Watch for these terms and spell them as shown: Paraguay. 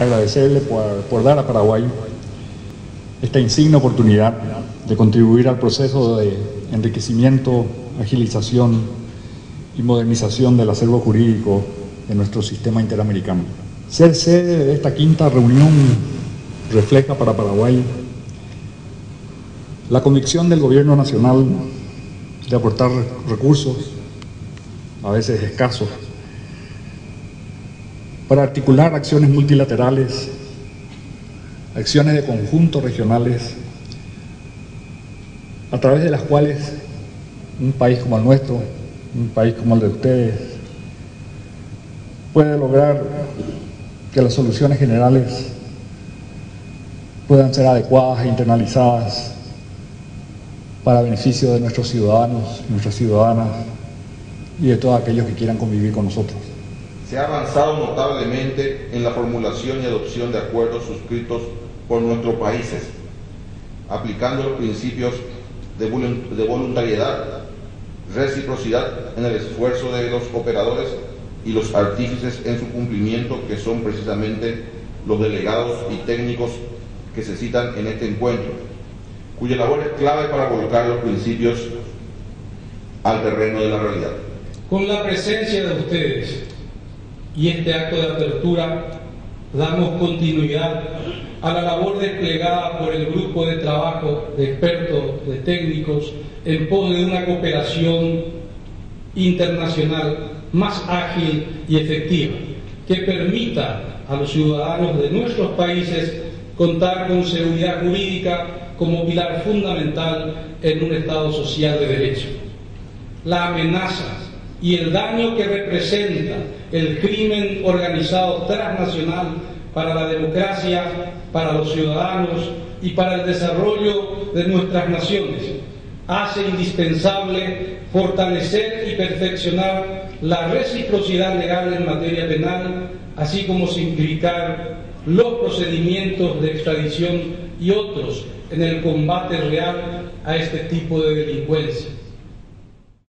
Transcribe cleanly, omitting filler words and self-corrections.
agradecerle por dar a Paraguay esta insigne oportunidad de contribuir al proceso de enriquecimiento, agilización y modernización del acervo jurídico de nuestro sistema interamericano. Ser sede de esta quinta reunión refleja para Paraguay la convicción del gobierno nacional de aportar recursos, a veces escasos, para articular acciones multilaterales, acciones de conjunto regionales, a través de las cuales un país como el nuestro, un país como el de ustedes, puede lograr que las soluciones generales puedan ser adecuadas e internalizadas para beneficio de nuestros ciudadanos, nuestras ciudadanas y de todos aquellos que quieran convivir con nosotros. Se ha avanzado notablemente en la formulación y adopción de acuerdos suscritos por nuestros países, aplicando los principios de voluntariedad, reciprocidad en el esfuerzo de los operadores y los artífices en su cumplimiento, que son precisamente los delegados y técnicos que se citan en este encuentro, cuya labor es clave para volcar los principios al terreno de la realidad. Con la presencia de ustedes y este acto de apertura, damos continuidad a la labor desplegada por el grupo de trabajo de expertos, de técnicos, en pos de una cooperación internacional más ágil y efectiva, que permita a los ciudadanos de nuestros países contar con seguridad jurídica como pilar fundamental en un Estado social de derecho. La amenaza y el daño que representa el crimen organizado transnacional para la democracia, para los ciudadanos y para el desarrollo de nuestras naciones, hace indispensable fortalecer y perfeccionar la reciprocidad legal en materia penal, así como simplificar los procedimientos de extradición y otros en el combate real a este tipo de delincuencia.